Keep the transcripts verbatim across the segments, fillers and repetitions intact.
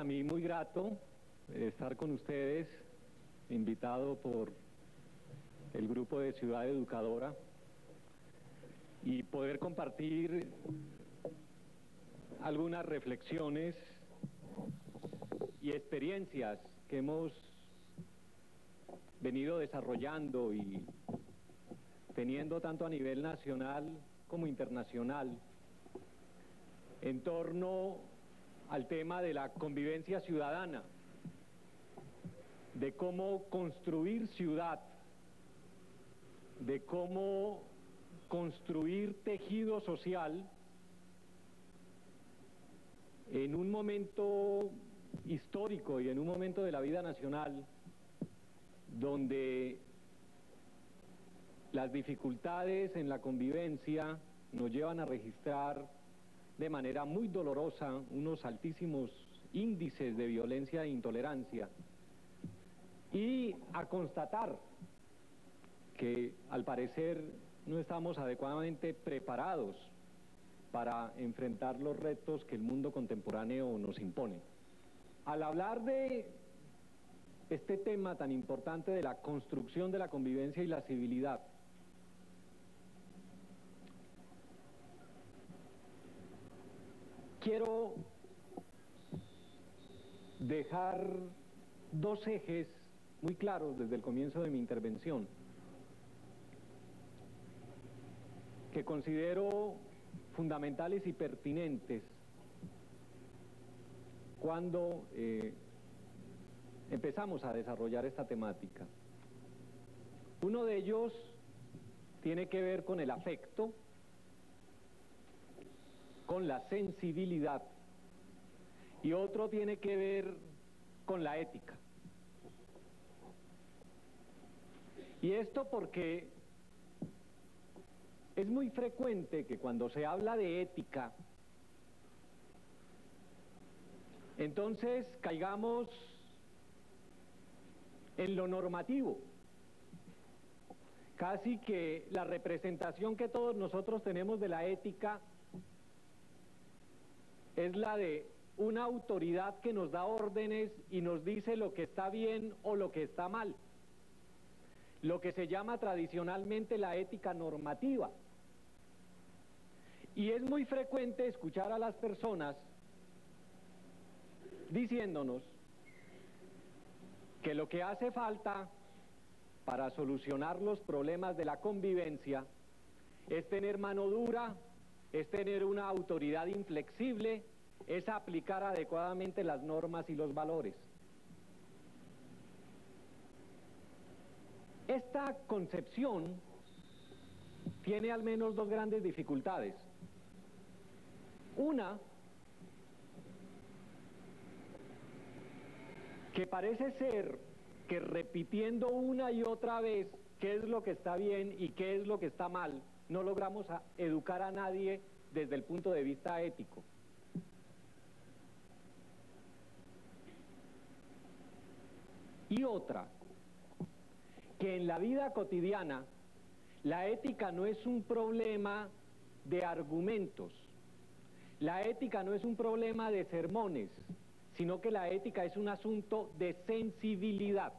para mí muy grato estar con ustedes, invitado por el grupo de Ciudad Educadora, y poder compartir algunas reflexiones y experiencias que hemos venido desarrollando y teniendo tanto a nivel nacional como internacional en torno al tema de la convivencia ciudadana, de cómo construir ciudad, de cómo construir tejido social en un momento histórico y en un momento de la vida nacional donde las dificultades en la convivencia nos llevan a registrar de manera muy dolorosa unos altísimos índices de violencia e intolerancia, y a constatar que al parecer no estamos adecuadamente preparados para enfrentar los retos que el mundo contemporáneo nos impone. Al hablar de este tema tan importante de la construcción de la convivencia y la civilidad, quiero dejar dos ejes muy claros desde el comienzo de mi intervención, que considero fundamentales y pertinentes cuando eh, empezamos a desarrollar esta temática. Uno de ellos tiene que ver con el afecto, con la sensibilidad, y otro tiene que ver con la ética. Y esto porque es muy frecuente que cuando se habla de ética, entonces caigamos en lo normativo. Casi que la representación que todos nosotros tenemos de la ética es la de una autoridad que nos da órdenes y nos dice lo que está bien o lo que está mal. Lo que se llama tradicionalmente la ética normativa. Y es muy frecuente escuchar a las personas diciéndonos que lo que hace falta para solucionar los problemas de la convivencia es tener mano dura, es tener una autoridad inflexible, es aplicar adecuadamente las normas y los valores. Esta concepción tiene al menos dos grandes dificultades. Una, que parece ser que repitiendo una y otra vez qué es lo que está bien y qué es lo que está mal, no logramos a educar a nadie desde el punto de vista ético. Y otra, que en la vida cotidiana la ética no es un problema de argumentos, la ética no es un problema de sermones, sino que la ética es un asunto de sensibilidad.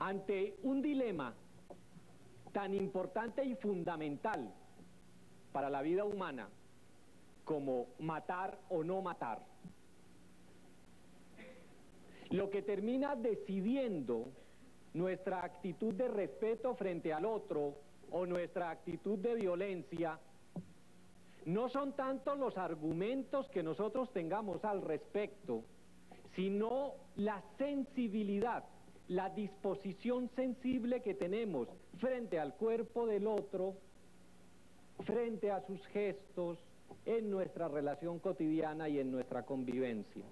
Ante un dilema tan importante y fundamental para la vida humana como matar o no matar, lo que termina decidiendo nuestra actitud de respeto frente al otro o nuestra actitud de violencia no son tanto los argumentos que nosotros tengamos al respecto, sino la sensibilidad, la disposición sensible que tenemos frente al cuerpo del otro, frente a sus gestos, en nuestra relación cotidiana y en nuestra convivencia.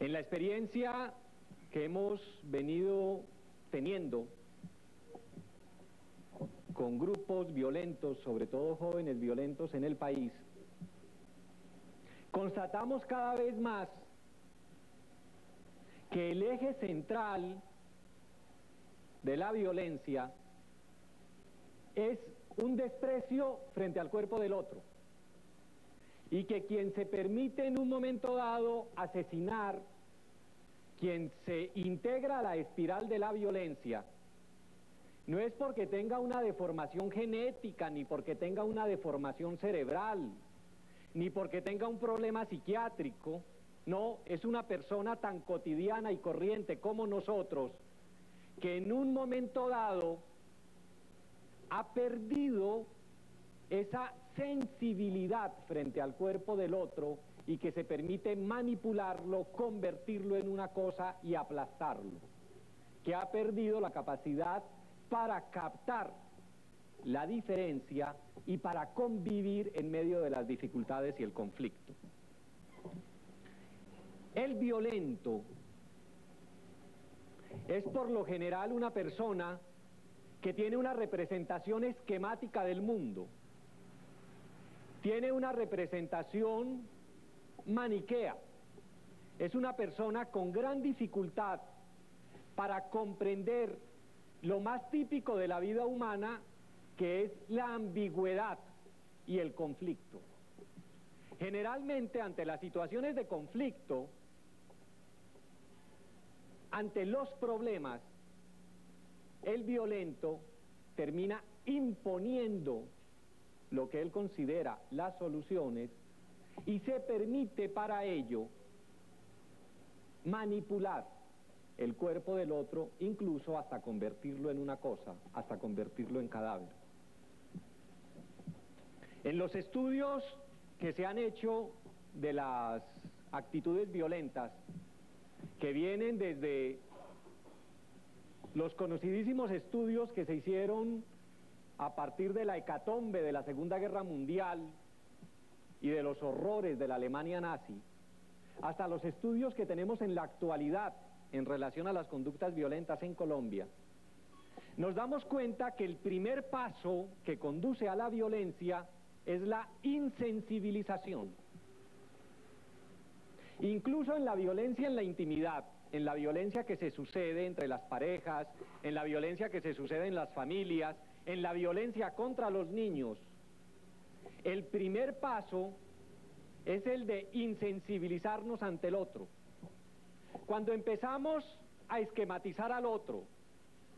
En la experiencia que hemos venido teniendo con grupos violentos, sobre todo jóvenes violentos en el país, constatamos cada vez más que el eje central de la violencia es un desprecio frente al cuerpo del otro, y que quien se permite en un momento dado asesinar, quien se integra a la espiral de la violencia, no es porque tenga una deformación genética, ni porque tenga una deformación cerebral, ni porque tenga un problema psiquiátrico, no, es una persona tan cotidiana y corriente como nosotros, que en un momento dado ha perdido esa sensibilidad frente al cuerpo del otro y que se permite manipularlo, convertirlo en una cosa y aplastarlo, que ha perdido la capacidad para captar la diferencia y para convivir en medio de las dificultades y el conflicto. El violento es por lo general una persona que tiene una representación esquemática del mundo, tiene una representación maniquea, es una persona con gran dificultad para comprender lo más típico de la vida humana, que es la ambigüedad y el conflicto. Generalmente ante las situaciones de conflicto, ante los problemas, el violento termina imponiendo lo que él considera las soluciones y se permite para ello manipular el cuerpo del otro, incluso hasta convertirlo en una cosa, hasta convertirlo en cadáver. En los estudios que se han hecho de las actitudes violentas, que vienen desde los conocidísimos estudios que se hicieron a partir de la hecatombe de la Segunda Guerra Mundial y de los horrores de la Alemania nazi, hasta los estudios que tenemos en la actualidad en relación a las conductas violentas en Colombia, nos damos cuenta que el primer paso que conduce a la violencia es la insensibilización. Incluso en la violencia en la intimidad, en la violencia que se sucede entre las parejas, en la violencia que se sucede en las familias, en la violencia contra los niños, el primer paso es el de insensibilizarnos ante el otro. Cuando empezamos a esquematizar al otro,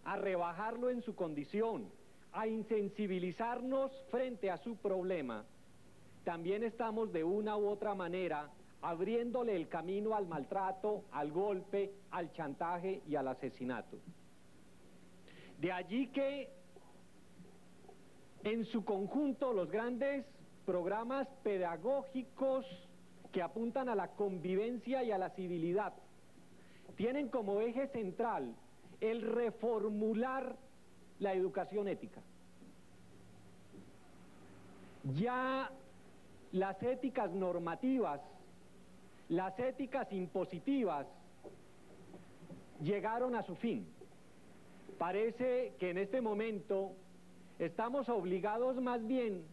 a rebajarlo en su condición, a insensibilizarnos frente a su problema, también estamos de una u otra manera abriéndole el camino al maltrato, al golpe, al chantaje y al asesinato. De allí que en su conjunto los grandes programas pedagógicos que apuntan a la convivencia y a la civilidad tienen como eje central el reformular la educación ética. Ya las éticas normativas, las éticas impositivas llegaron a su fin. Parece que en este momento estamos obligados más bien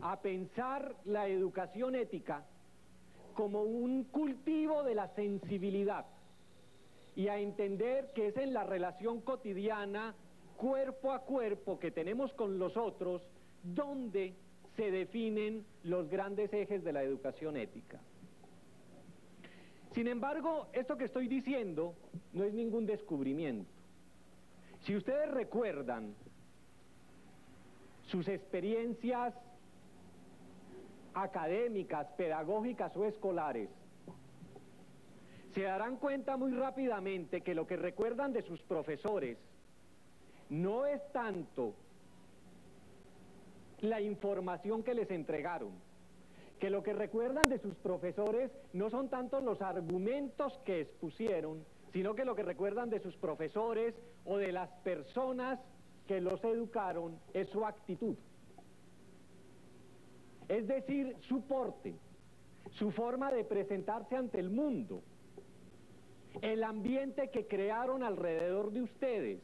a pensar la educación ética como un cultivo de la sensibilidad y a entender que es en la relación cotidiana, cuerpo a cuerpo, que tenemos con los otros, donde se definen los grandes ejes de la educación ética. Sin embargo, esto que estoy diciendo no es ningún descubrimiento. Si ustedes recuerdan sus experiencias académicas, pedagógicas o escolares, se darán cuenta muy rápidamente que lo que recuerdan de sus profesores no es tanto la información que les entregaron, que lo que recuerdan de sus profesores no son tanto los argumentos que expusieron, sino que lo que recuerdan de sus profesores o de las personas que los educaron es su actitud. Es decir, su porte, su forma de presentarse ante el mundo, el ambiente que crearon alrededor de ustedes,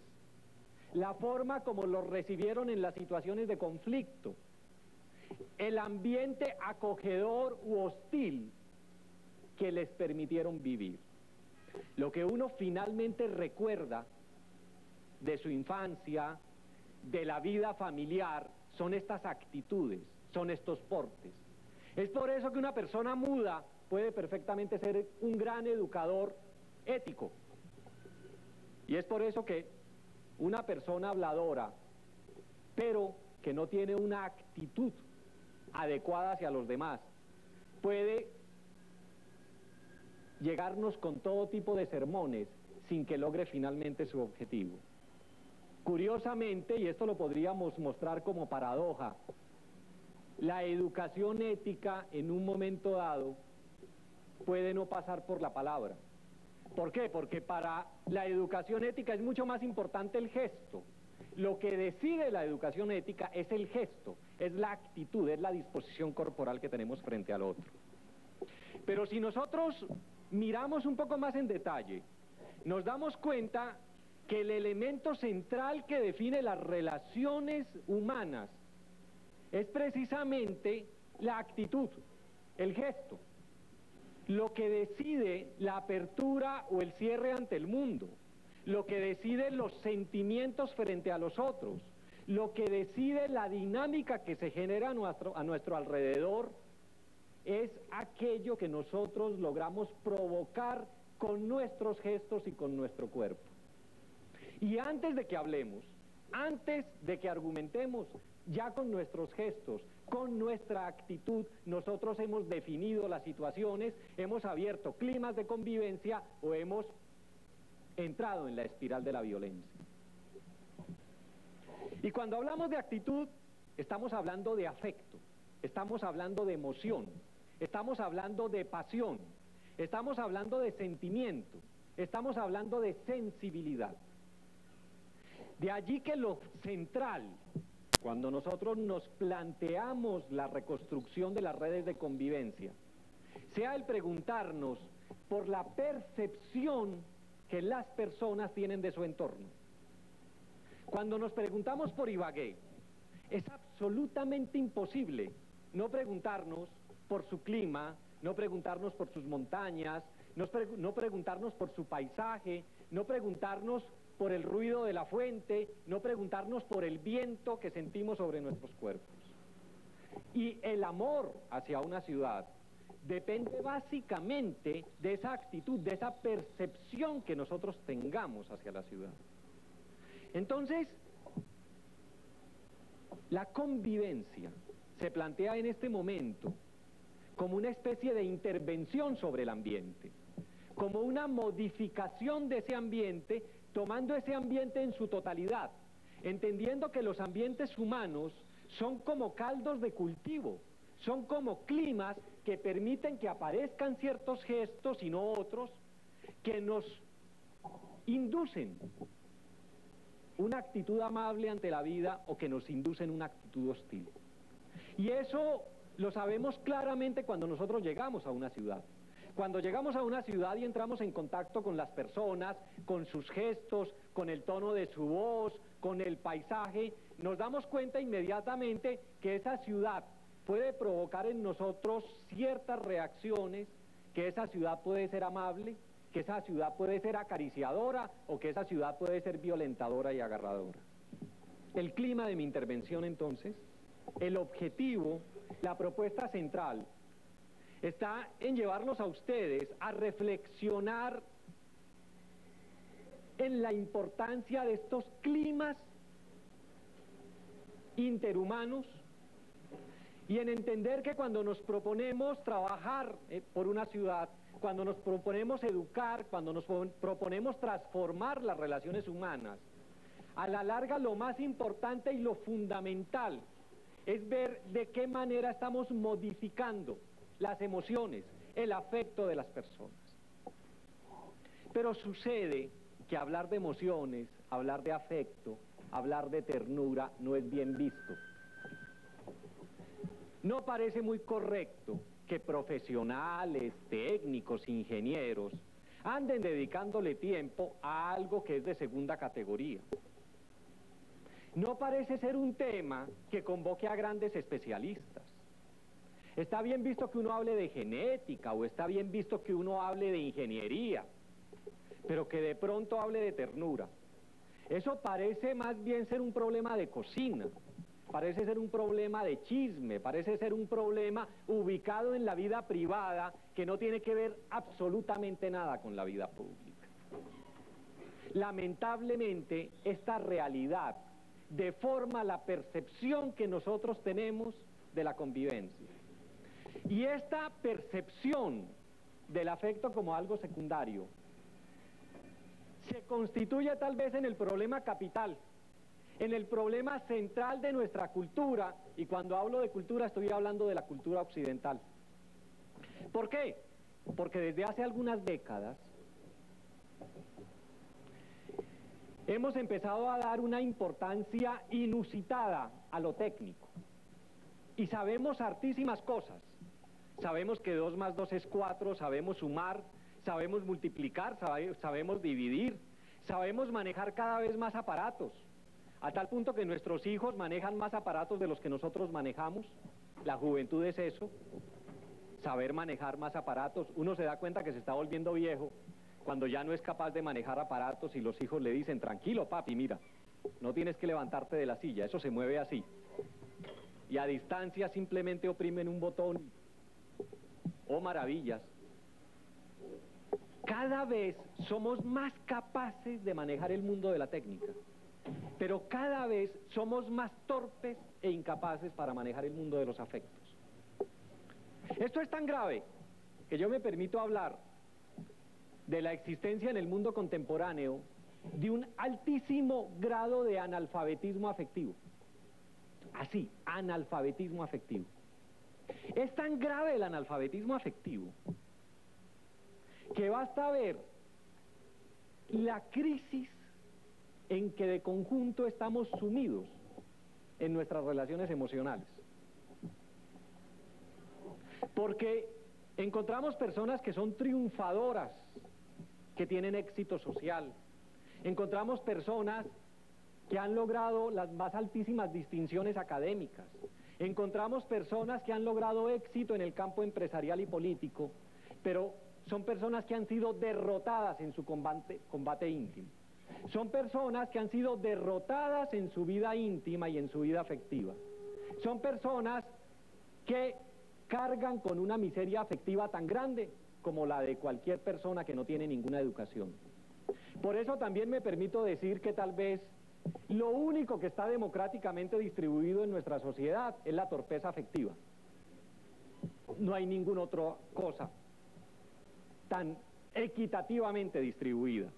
la forma como los recibieron en las situaciones de conflicto, el ambiente acogedor u hostil que les permitieron vivir. Lo que uno finalmente recuerda de su infancia, de la vida familiar, son estas actitudes, son estos portes. Es por eso que una persona muda puede perfectamente ser un gran educador ético. Y es por eso que una persona habladora, pero que no tiene una actitud adecuada hacia los demás, puede llegarnos con todo tipo de sermones sin que logre finalmente su objetivo. Curiosamente, y esto lo podríamos mostrar como paradoja, la educación ética en un momento dado puede no pasar por la palabra. ¿Por qué? Porque para la educación ética es mucho más importante el gesto. Lo que decide la educación ética es el gesto, es la actitud, es la disposición corporal que tenemos frente al otro. Pero si nosotros miramos un poco más en detalle, nos damos cuenta que el elemento central que define las relaciones humanas es precisamente la actitud, el gesto, lo que decide la apertura o el cierre ante el mundo, lo que decide los sentimientos frente a los otros, lo que decide la dinámica que se genera a nuestro, a nuestro alrededor, es aquello que nosotros logramos provocar con nuestros gestos y con nuestro cuerpo. Y antes de que hablemos, antes de que argumentemos, ya con nuestros gestos, con nuestra actitud, nosotros hemos definido las situaciones, hemos abierto climas de convivencia o hemos entrado en la espiral de la violencia. Y cuando hablamos de actitud, estamos hablando de afecto, estamos hablando de emoción, estamos hablando de pasión, estamos hablando de sentimiento, estamos hablando de sensibilidad. De allí que lo central, cuando nosotros nos planteamos la reconstrucción de las redes de convivencia, sea el preguntarnos por la percepción que las personas tienen de su entorno. Cuando nos preguntamos por Ibagué, es absolutamente imposible no preguntarnos por su clima, no preguntarnos por sus montañas, no, pre- no preguntarnos por su paisaje, no preguntarnos por el ruido de la fuente, no preguntarnos por el viento que sentimos sobre nuestros cuerpos. Y el amor hacia una ciudad depende básicamente de esa actitud, de esa percepción que nosotros tengamos hacia la ciudad. Entonces, la convivencia se plantea en este momento como una especie de intervención sobre el ambiente, como una modificación de ese ambiente, tomando ese ambiente en su totalidad, entendiendo que los ambientes humanos son como caldos de cultivo, son como climas que permiten que aparezcan ciertos gestos y no otros, que nos inducen una actitud amable ante la vida o que nos inducen una actitud hostil. Y eso lo sabemos claramente cuando nosotros llegamos a una ciudad. Cuando llegamos a una ciudad y entramos en contacto con las personas, con sus gestos, con el tono de su voz, con el paisaje, nos damos cuenta inmediatamente que esa ciudad puede provocar en nosotros ciertas reacciones, que esa ciudad puede ser amable, que esa ciudad puede ser acariciadora o que esa ciudad puede ser violentadora y agarradora. El clima de mi intervención, entonces, el objetivo, la propuesta central, está en llevarlos a ustedes a reflexionar en la importancia de estos climas interhumanos y en entender que cuando nos proponemos trabajar eh, por una ciudad, cuando nos proponemos educar, cuando nos proponemos transformar las relaciones humanas, a la larga lo más importante y lo fundamental es ver de qué manera estamos modificando las emociones, el afecto de las personas. Pero sucede que hablar de emociones, hablar de afecto, hablar de ternura no es bien visto. No parece muy correcto que profesionales, técnicos, ingenieros anden dedicándole tiempo a algo que es de segunda categoría. No parece ser un tema que convoque a grandes especialistas. Está bien visto que uno hable de genética o está bien visto que uno hable de ingeniería, pero que de pronto hable de ternura. Eso parece más bien ser un problema de cocina, parece ser un problema de chisme, parece ser un problema ubicado en la vida privada que no tiene que ver absolutamente nada con la vida pública. Lamentablemente, esta realidad deforma la percepción que nosotros tenemos de la convivencia. Y esta percepción del afecto como algo secundario se constituye tal vez en el problema capital, en el problema central de nuestra cultura, y cuando hablo de cultura estoy hablando de la cultura occidental. ¿Por qué? Porque desde hace algunas décadas hemos empezado a dar una importancia inusitada a lo técnico, y sabemos hartísimas cosas. Sabemos que dos más dos es cuatro, sabemos sumar, sabemos multiplicar, sabe, sabemos dividir, sabemos manejar cada vez más aparatos, a tal punto que nuestros hijos manejan más aparatos de los que nosotros manejamos. La juventud es eso, saber manejar más aparatos. Uno se da cuenta que se está volviendo viejo cuando ya no es capaz de manejar aparatos y los hijos le dicen: tranquilo papi, mira, no tienes que levantarte de la silla, eso se mueve así. Y a distancia simplemente oprimen un botón. ¡Oh, maravillas! Cada vez somos más capaces de manejar el mundo de la técnica, pero cada vez somos más torpes e incapaces para manejar el mundo de los afectos. Esto es tan grave que yo me permito hablar de la existencia en el mundo contemporáneo de un altísimo grado de analfabetismo afectivo. Así, analfabetismo afectivo. Es tan grave el analfabetismo afectivo que basta ver la crisis en que de conjunto estamos sumidos en nuestras relaciones emocionales. Porque encontramos personas que son triunfadoras, que tienen éxito social. Encontramos personas que han logrado las más altísimas distinciones académicas. Encontramos personas que han logrado éxito en el campo empresarial y político, pero son personas que han sido derrotadas en su combate, combate íntimo. Son personas que han sido derrotadas en su vida íntima y en su vida afectiva. Son personas que cargan con una miseria afectiva tan grande como la de cualquier persona que no tiene ninguna educación. Por eso también me permito decir que tal vez lo único que está democráticamente distribuido en nuestra sociedad es la torpeza afectiva. No hay ninguna otra cosa tan equitativamente distribuida.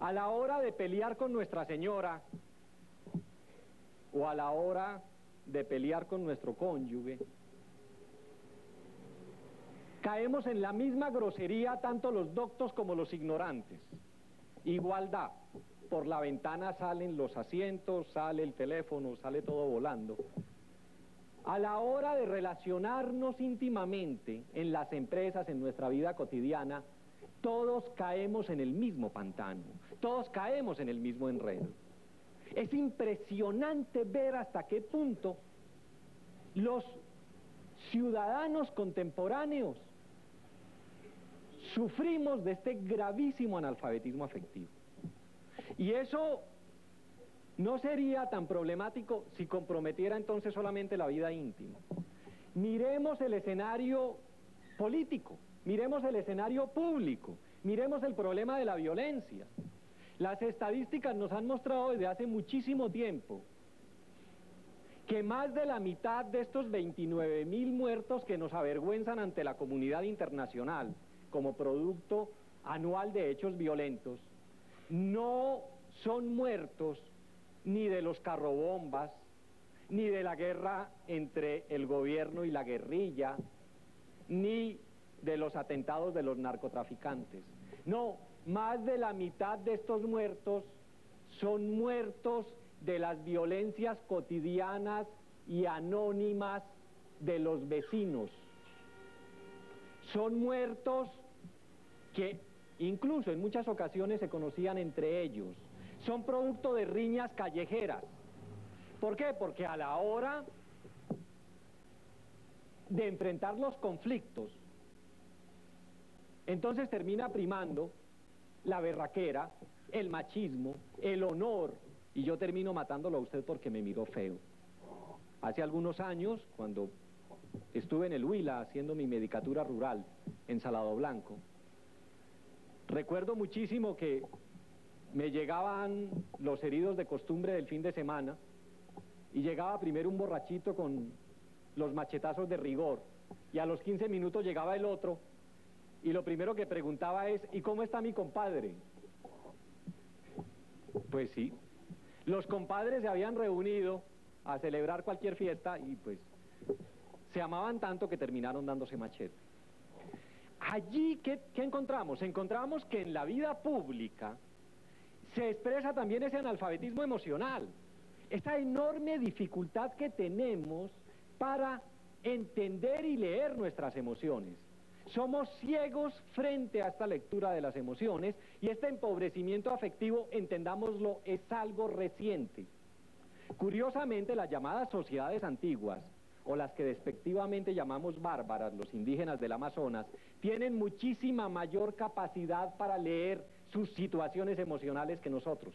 A la hora de pelear con nuestra señora, o a la hora de pelear con nuestro cónyuge, caemos en la misma grosería tanto los doctos como los ignorantes. Igualdad. Por la ventana salen los asientos, sale el teléfono, sale todo volando. A la hora de relacionarnos íntimamente en las empresas, en nuestra vida cotidiana, todos caemos en el mismo pantano, todos caemos en el mismo enredo. Es impresionante ver hasta qué punto los ciudadanos contemporáneos sufrimos de este gravísimo analfabetismo afectivo. Y eso no sería tan problemático si comprometiera entonces solamente la vida íntima. Miremos el escenario político, miremos el escenario público, miremos el problema de la violencia. Las estadísticas nos han mostrado desde hace muchísimo tiempo que más de la mitad de estos veintinueve mil muertos que nos avergüenzan ante la comunidad internacional como producto anual de hechos violentos no son muertos ni de los carrobombas, ni de la guerra entre el gobierno y la guerrilla, ni de los atentados de los narcotraficantes. No, más de la mitad de estos muertos son muertos de las violencias cotidianas y anónimas de los vecinos. Son muertos que incluso en muchas ocasiones se conocían entre ellos. Son producto de riñas callejeras. ¿Por qué? Porque a la hora de enfrentar los conflictos, entonces termina primando la berraquera, el machismo, el honor, y yo termino matándolo a usted porque me miró feo. Hace algunos años, cuando estuve en el Huila haciendo mi medicatura rural en Salado Blanco, recuerdo muchísimo que me llegaban los heridos de costumbre del fin de semana y llegaba primero un borrachito con los machetazos de rigor y a los quince minutos llegaba el otro y lo primero que preguntaba es, ¿y cómo está mi compadre? Pues sí, los compadres se habían reunido a celebrar cualquier fiesta y pues se amaban tanto que terminaron dándose machete. Allí, ¿qué, qué encontramos? Encontramos que en la vida pública se expresa también ese analfabetismo emocional, esa enorme dificultad que tenemos para entender y leer nuestras emociones. Somos ciegos frente a esta lectura de las emociones y este empobrecimiento afectivo, entendámoslo, es algo reciente. Curiosamente, las llamadas sociedades antiguas, o las que despectivamente llamamos bárbaras, los indígenas del Amazonas, tienen muchísima mayor capacidad para leer sus situaciones emocionales que nosotros.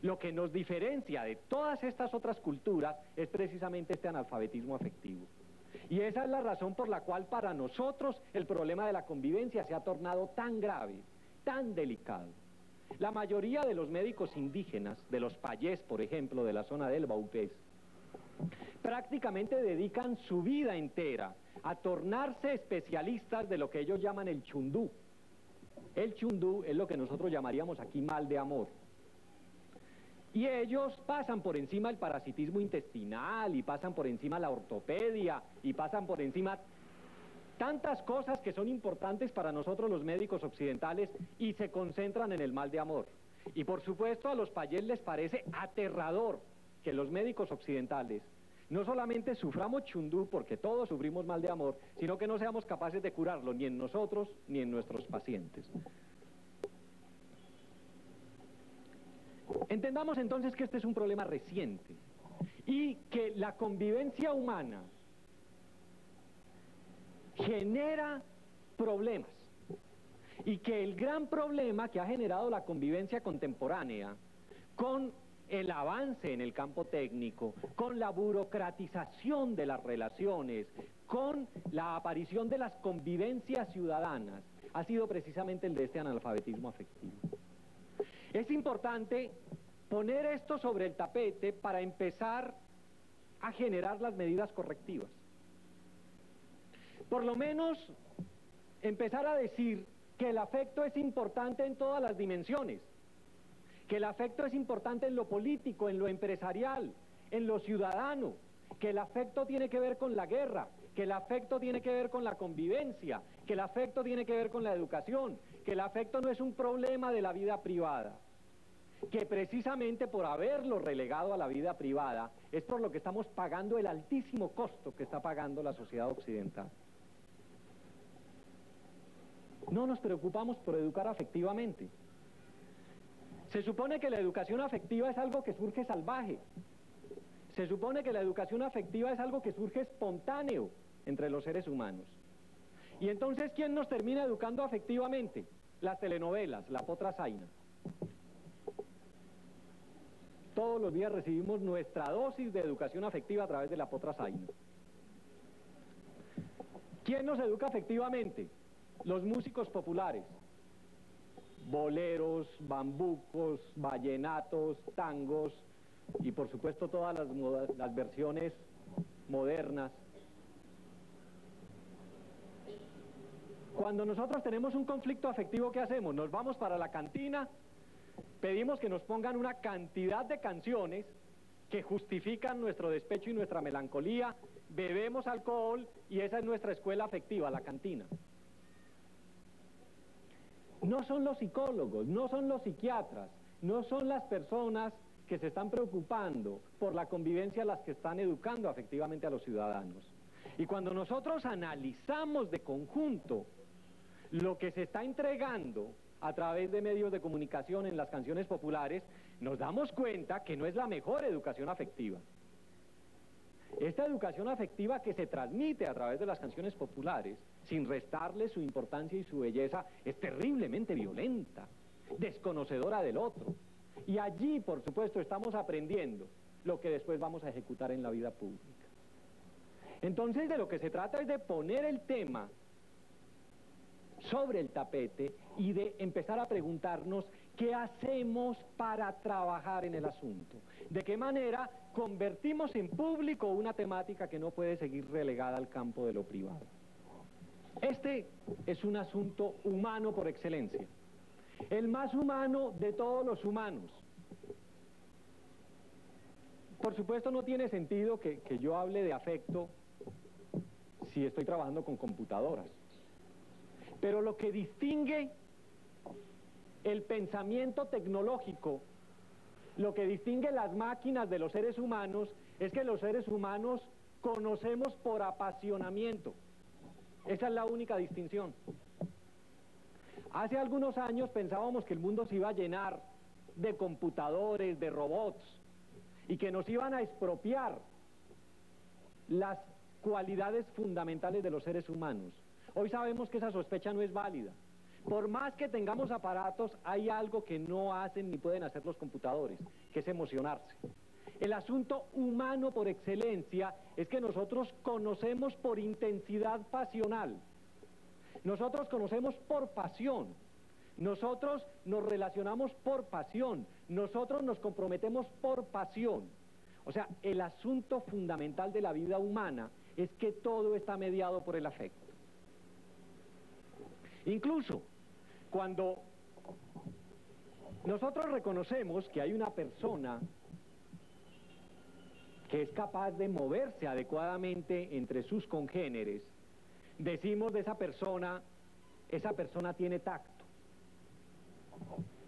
Lo que nos diferencia de todas estas otras culturas es precisamente este analfabetismo afectivo. Y esa es la razón por la cual para nosotros el problema de la convivencia se ha tornado tan grave, tan delicado. La mayoría de los médicos indígenas, de los payés, por ejemplo, de la zona del Vaupés, prácticamente dedican su vida entera a tornarse especialistas de lo que ellos llaman el chundú. El chundú es lo que nosotros llamaríamos aquí mal de amor. Y ellos pasan por encima el parasitismo intestinal, y pasan por encima la ortopedia, y pasan por encima tantas cosas que son importantes para nosotros los médicos occidentales y se concentran en el mal de amor. Y por supuesto a los payés les parece aterrador que los médicos occidentales no solamente suframos chundú, porque todos sufrimos mal de amor, sino que no seamos capaces de curarlo ni en nosotros ni en nuestros pacientes. Entendamos entonces que este es un problema reciente y que la convivencia humana genera problemas y que el gran problema que ha generado la convivencia contemporánea con el avance en el campo técnico, con la burocratización de las relaciones, con la aparición de las convivencias ciudadanas, ha sido precisamente el de este analfabetismo afectivo. Es importante poner esto sobre el tapete para empezar a generar las medidas correctivas. Por lo menos empezar a decir que el afecto es importante en todas las dimensiones, que el afecto es importante en lo político, en lo empresarial, en lo ciudadano, que el afecto tiene que ver con la guerra, que el afecto tiene que ver con la convivencia, que el afecto tiene que ver con la educación, que el afecto no es un problema de la vida privada, que precisamente por haberlo relegado a la vida privada es por lo que estamos pagando el altísimo costo que está pagando la sociedad occidental. No nos preocupamos por educar afectivamente. Se supone que la educación afectiva es algo que surge salvaje. Se supone que la educación afectiva es algo que surge espontáneo entre los seres humanos. Y entonces, ¿quién nos termina educando afectivamente? Las telenovelas, la potra zaina. Todos los días recibimos nuestra dosis de educación afectiva a través de la potra zaina. ¿Quién nos educa afectivamente? Los músicos populares. Boleros, bambucos, vallenatos, tangos y por supuesto todas las, las versiones modernas. Cuando nosotros tenemos un conflicto afectivo, ¿qué hacemos? Nos vamos para la cantina, pedimos que nos pongan una cantidad de canciones que justifican nuestro despecho y nuestra melancolía, bebemos alcohol y esa es nuestra escuela afectiva, la cantina. No son los psicólogos, no son los psiquiatras, no son las personas que se están preocupando por la convivencia las que están educando afectivamente a los ciudadanos. Y cuando nosotros analizamos de conjunto lo que se está entregando a través de medios de comunicación en las canciones populares, nos damos cuenta que no es la mejor educación afectiva. Esta educación afectiva que se transmite a través de las canciones populares, sin restarle su importancia y su belleza, es terriblemente violenta, desconocedora del otro. Y allí, por supuesto, estamos aprendiendo lo que después vamos a ejecutar en la vida pública. Entonces, de lo que se trata es de poner el tema sobre el tapete y de empezar a preguntarnos qué hacemos para trabajar en el asunto. De qué manera convertimos en público una temática que no puede seguir relegada al campo de lo privado. Este es un asunto humano por excelencia, el más humano de todos los humanos. Por supuesto, no tiene sentido que, que yo hable de afecto si estoy trabajando con computadoras. Pero lo que distingue el pensamiento tecnológico, lo que distingue las máquinas de los seres humanos, es que los seres humanos conocemos por apasionamiento. Esa es la única distinción. Hace algunos años pensábamos que el mundo se iba a llenar de computadores, de robots, y que nos iban a expropiar las cualidades fundamentales de los seres humanos. Hoy sabemos que esa sospecha no es válida. Por más que tengamos aparatos, hay algo que no hacen ni pueden hacer los computadores, que es emocionarse. El asunto humano por excelencia es que nosotros conocemos por intensidad pasional. Nosotros conocemos por pasión. Nosotros nos relacionamos por pasión. Nosotros nos comprometemos por pasión. O sea, el asunto fundamental de la vida humana es que todo está mediado por el afecto. Incluso cuando nosotros reconocemos que hay una persona que es capaz de moverse adecuadamente entre sus congéneres, decimos de esa persona, esa persona tiene tacto.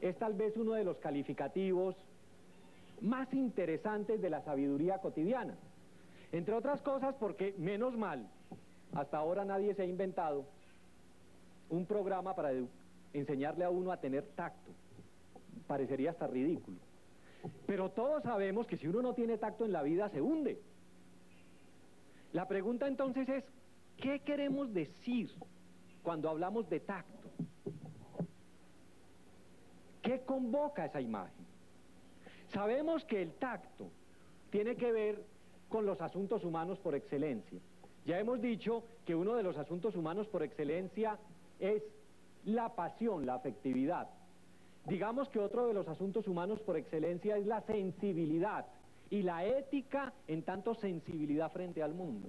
Es tal vez uno de los calificativos más interesantes de la sabiduría cotidiana. Entre otras cosas porque, menos mal, hasta ahora nadie se ha inventado un programa para enseñarle a uno a tener tacto. Parecería hasta ridículo. Pero todos sabemos que si uno no tiene tacto en la vida, se hunde. La pregunta entonces es, ¿qué queremos decir cuando hablamos de tacto? ¿Qué convoca esa imagen? Sabemos que el tacto tiene que ver con los asuntos humanos por excelencia. Ya hemos dicho que uno de los asuntos humanos por excelencia es la pasión, la afectividad. Digamos que otro de los asuntos humanos por excelencia es la sensibilidad y la ética, en tanto sensibilidad frente al mundo.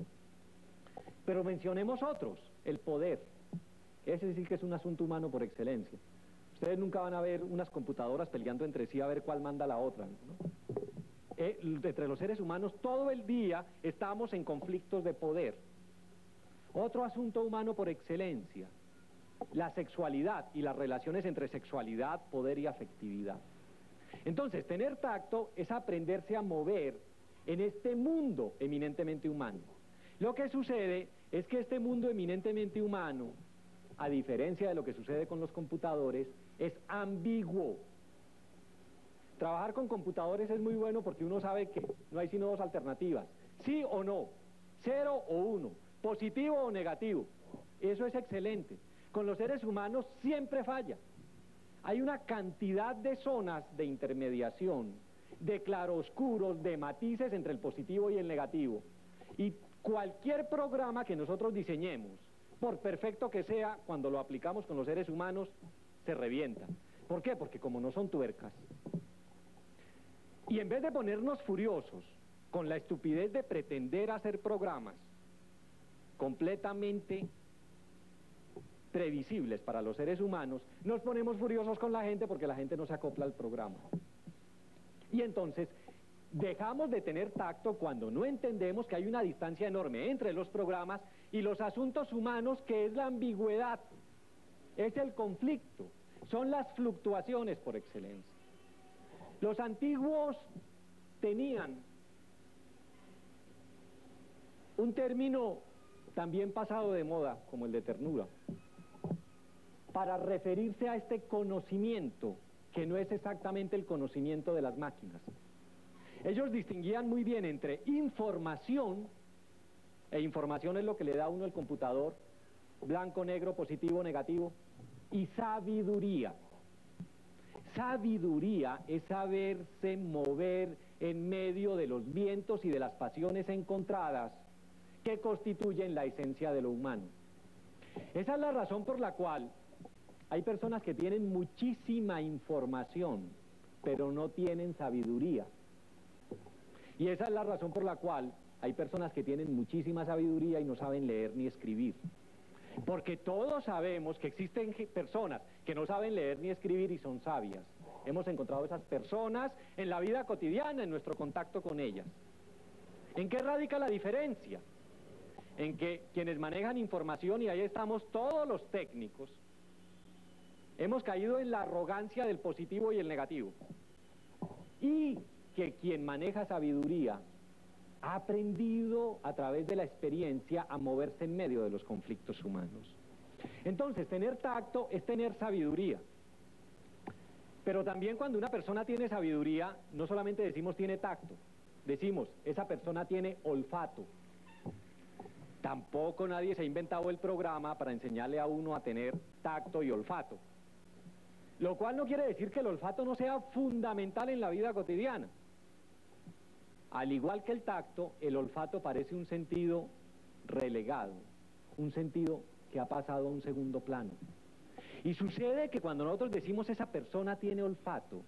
Pero mencionemos otros, el poder. Ese sí que es un asunto humano por excelencia. Ustedes nunca van a ver unas computadoras peleando entre sí a ver cuál manda la otra, ¿no? Eh, entre los seres humanos todo el día estamos en conflictos de poder. Otro asunto humano por excelencia, la sexualidad y las relaciones entre sexualidad, poder y afectividad. Entonces, tener tacto es aprenderse a mover en este mundo eminentemente humano. Lo que sucede es que este mundo eminentemente humano, a diferencia de lo que sucede con los computadores, es ambiguo. Trabajar con computadores es muy bueno porque uno sabe que no hay sino dos alternativas, sí o no, cero o uno, positivo o negativo. Eso es excelente. Con los seres humanos siempre falla. Hay una cantidad de zonas de intermediación, de claroscuros, de matices entre el positivo y el negativo. Y cualquier programa que nosotros diseñemos, por perfecto que sea, cuando lo aplicamos con los seres humanos, se revienta. ¿Por qué? Porque como no son tuercas. Y en vez de ponernos furiosos con la estupidez de pretender hacer programas completamente previsibles para los seres humanos, nos ponemos furiosos con la gente porque la gente no se acopla al programa. Y entonces dejamos de tener tacto cuando no entendemos que hay una distancia enorme entre los programas y los asuntos humanos, que es la ambigüedad, es el conflicto, son las fluctuaciones por excelencia. Los antiguos tenían un término también pasado de moda, como el de ternura, para referirse a este conocimiento, que no es exactamente el conocimiento de las máquinas. Ellos distinguían muy bien entre información, e información es lo que le da a uno el computador, blanco, negro, positivo, negativo, y sabiduría. Sabiduría es saberse mover en medio de los vientos y de las pasiones encontradas que constituyen la esencia de lo humano. Esa es la razón por la cual hay personas que tienen muchísima información, pero no tienen sabiduría. Y esa es la razón por la cual hay personas que tienen muchísima sabiduría y no saben leer ni escribir. Porque todos sabemos que existen personas que no saben leer ni escribir y son sabias. Hemos encontrado esas personas en la vida cotidiana, en nuestro contacto con ellas. ¿En qué radica la diferencia? En que quienes manejan información, y ahí estamos todos los técnicos, hemos caído en la arrogancia del positivo y el negativo. Y que quien maneja sabiduría ha aprendido a través de la experiencia a moverse en medio de los conflictos humanos. Entonces, tener tacto es tener sabiduría. Pero también cuando una persona tiene sabiduría, no solamente decimos tiene tacto, decimos esa persona tiene olfato. Tampoco nadie se ha inventado el programa para enseñarle a uno a tener tacto y olfato. Lo cual no quiere decir que el olfato no sea fundamental en la vida cotidiana. Al igual que el tacto, el olfato parece un sentido relegado, un sentido que ha pasado a un segundo plano. Y sucede que cuando nosotros decimos esa persona tiene olfato,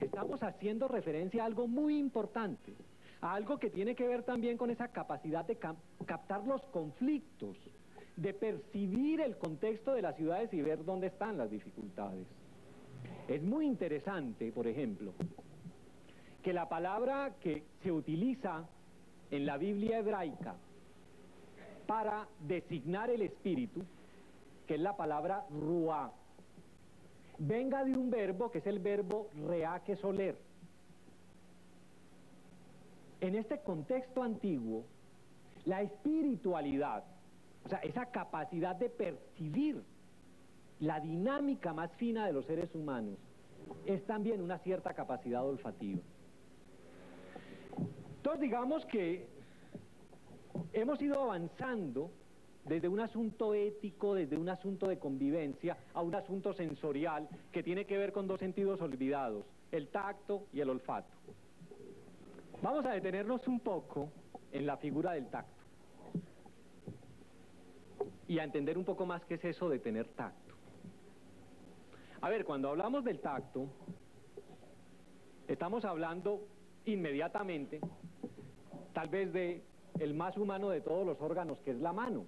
estamos haciendo referencia a algo muy importante, a algo que tiene que ver también con esa capacidad de captar los conflictos, de percibir el contexto de las ciudades y ver dónde están las dificultades. Es muy interesante, por ejemplo, que la palabra que se utiliza en la Biblia hebraica para designar el espíritu, que es la palabra ruá, venga de un verbo que es el verbo reá, que es oler. En este contexto antiguo, la espiritualidad, o sea, esa capacidad de percibir la dinámica más fina de los seres humanos, es también una cierta capacidad olfativa. Entonces digamos que hemos ido avanzando desde un asunto ético, desde un asunto de convivencia, a un asunto sensorial que tiene que ver con dos sentidos olvidados, el tacto y el olfato. Vamos a detenernos un poco en la figura del tacto y a entender un poco más qué es eso de tener tacto. A ver, cuando hablamos del tacto, estamos hablando inmediatamente tal vez de el más humano de todos los órganos, que es la mano.